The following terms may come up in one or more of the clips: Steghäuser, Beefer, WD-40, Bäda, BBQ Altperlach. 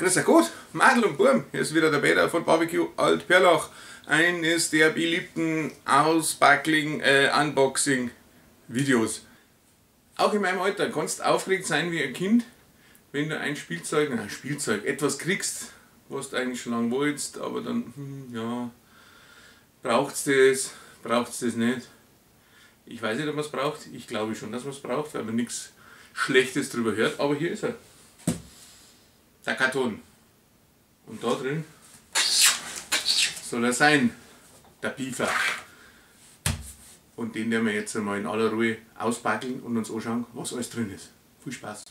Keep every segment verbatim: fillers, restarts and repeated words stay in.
grüß euch gut, Madel und Burm, hier ist wieder der Bäda von B B Q Altperlach, eines der beliebten Auspackling äh, Unboxing Videos. Auch in meinem Alter kannst du aufgeregt sein wie ein Kind, wenn du ein Spielzeug, ein Spielzeug, etwas kriegst, was du eigentlich schon lange wolltest, aber dann, hm, ja, braucht's das, braucht's das nicht. Ich weiß nicht, ob man es braucht, ich glaube schon, dass man es braucht, weil man nichts Schlechtes drüber hört, aber hier ist er. Der Karton. Und da drin soll er sein, der Beefer. Und den werden wir jetzt einmal in aller Ruhe auspackeln und uns anschauen, was alles drin ist. Viel Spaß!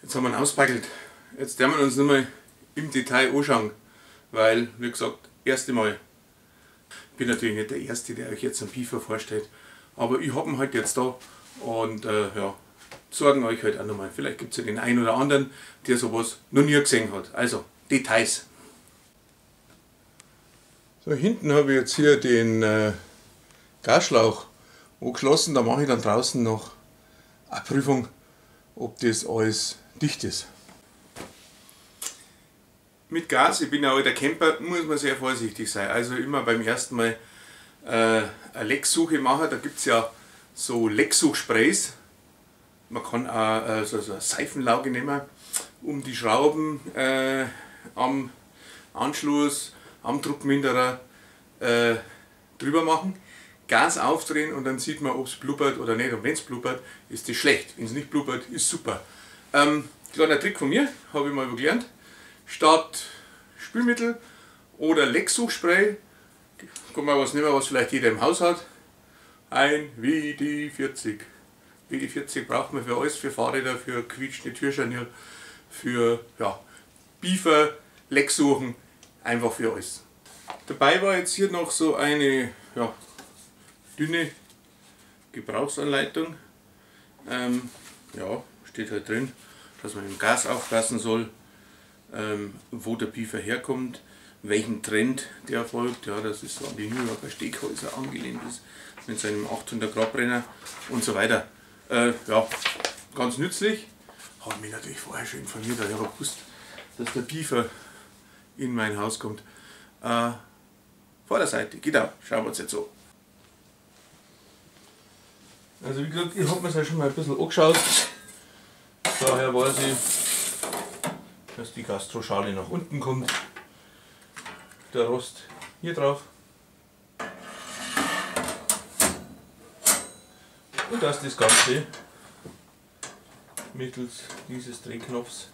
Jetzt haben wir ihn ausgepackelt. Jetzt werden wir uns nicht mal im Detail anschauen, weil, wie gesagt, das erste Mal. Ich bin natürlich nicht der Erste, der euch jetzt einen Beefer vorstellt, aber ich habe ihn halt jetzt da und äh, ja, sorgen euch halt auch nochmal. Vielleicht gibt es ja den einen oder anderen, der sowas noch nie gesehen hat. Also, Details. So, hinten habe ich jetzt hier den äh, Gasschlauch angeschlossen, da mache ich dann draußen noch eine Prüfung, ob das alles dicht ist. Mit Gas, ich bin ein alter Camper, muss man sehr vorsichtig sein. Also immer beim ersten Mal äh, eine Lecksuche machen, da gibt es ja so Lecksuchsprays. Man kann auch äh, so, so eine Seifenlauge nehmen, um die Schrauben äh, am Anschluss, am Druckminderer äh, drüber machen. Gas aufdrehen und dann sieht man, ob es blubbert oder nicht. Und wenn es blubbert, ist das schlecht. Wenn es nicht blubbert, ist super. Ähm, kleiner Trick von mir, habe ich mal gelernt. Statt Spülmittel oder Lecksuchspray, kann man was nehmen, was vielleicht jeder im Haus hat. Ein W D vierzig. W D vierzig braucht man für alles, für Fahrräder, für quietschende Türscharnier, für ja, Beefer, Lecksuchen, einfach für alles. Dabei war jetzt hier noch so eine, ja, dünne Gebrauchsanleitung, ähm, ja, steht halt drin, dass man im Gas aufpassen soll, ähm, wo der Beefer herkommt, welchen Trend der folgt, ja, das ist so an die Nürnberger Steghäuser angelehnt ist, mit seinem achthundert Grad Brenner und so weiter. Äh, ja, ganz nützlich, habe mich natürlich vorher schon informiert, weil ich habe gewusst, dass der Beefer in mein Haus kommt. Äh, Vorderseite, genau, schauen wir uns jetzt so. Also wie gesagt, ich habe mir das ja schon mal ein bisschen angeschaut, daher weiß ich, dass die Gastroschale nach unten kommt, der Rost hier drauf und dass das Ganze mittels dieses Drehknopfs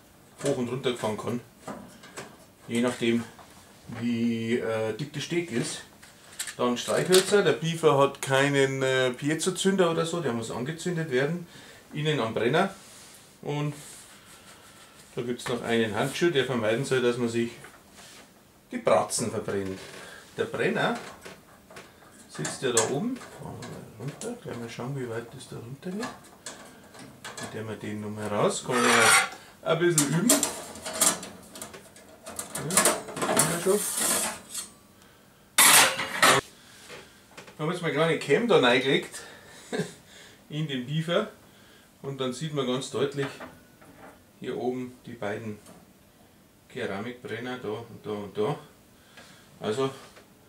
hoch und runter fahren kann, je nachdem wie äh, dick der Steg ist. Dann Streichhölzer, der Beefer hat keinen äh, Piezo-Zünder oder so, der muss angezündet werden, innen am Brenner. Und da gibt es noch einen Handschuh, der vermeiden soll, dass man sich die Bratzen verbrennt. Der Brenner sitzt ja da oben, fahren wir mal runter, gleich mal schauen wie weit das da runter geht. Dann nehmen wir den nochmal raus, kann man ein bisschen üben. Ja, haben wir schon. Wir haben jetzt mal eine kleine Cam da reingelegt in den Beefer und dann sieht man ganz deutlich hier oben die beiden Keramikbrenner, da und da und da. Also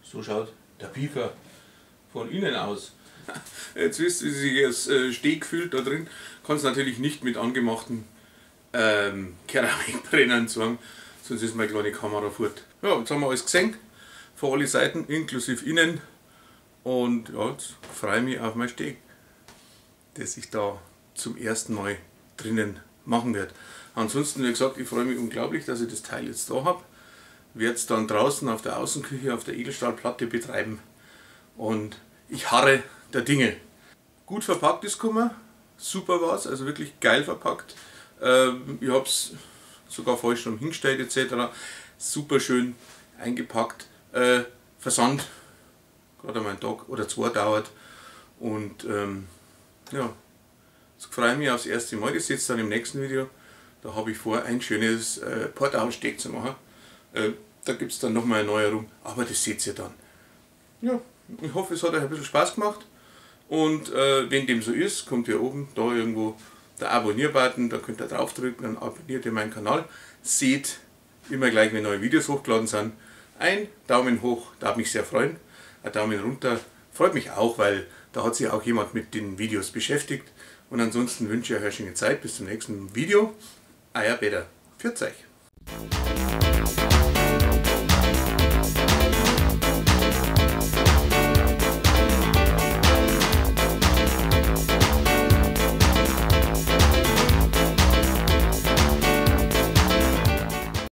so schaut der Beefer von innen aus. Jetzt wisst ihr, wie sich das Steg fühlt da drin. Kann es natürlich nicht mit angemachten ähm, Keramikbrennern sagen, sonst ist meine kleine Kamera fort. Ja, jetzt haben wir alles gesehen, von allen Seiten inklusive innen. Und ja, jetzt freue ich mich auf meinen Steg, dass ich da zum ersten Mal drinnen machen werde. Ansonsten, wie gesagt, ich freue mich unglaublich, dass ich das Teil jetzt da habe. Werde es dann draußen auf der Außenküche auf der Edelstahlplatte betreiben. Und ich harre der Dinge. Gut verpackt ist Kummer, super war es, also wirklich geil verpackt. Ähm, ich habe es sogar vorher schon hingestellt et cetera. Super schön eingepackt. Äh, Versand, gerade einmal einen Tag oder zwei dauert. Und ähm, ja, jetzt freue ich mich aufs erste Mal. Das jetzt dann im nächsten Video. Da habe ich vor, ein schönes äh, Portausteak zu machen. Äh, da gibt es dann nochmal eine Neuerung, aber das seht ihr dann. Ja, ich hoffe, es hat euch ein bisschen Spaß gemacht. Und äh, wenn dem so ist, kommt hier oben da irgendwo der Abonnier-Button, da könnt ihr draufdrücken, dann abonniert ihr meinen Kanal. Seht immer gleich, wenn neue Videos hochgeladen sind, ein Daumen hoch, da würde mich sehr freuen. Ein Daumen runter freut mich auch, weil da hat sich auch jemand mit den Videos beschäftigt. Und ansonsten wünsche ich euch eine schöne Zeit, bis zum nächsten Video. Euer Bäda. Pfiat euch.